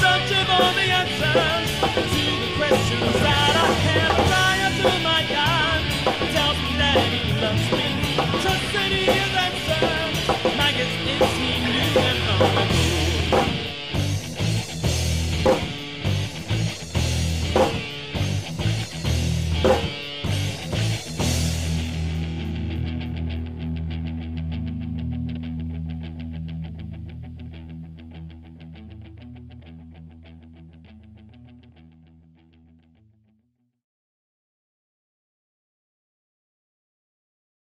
Searching for the answers.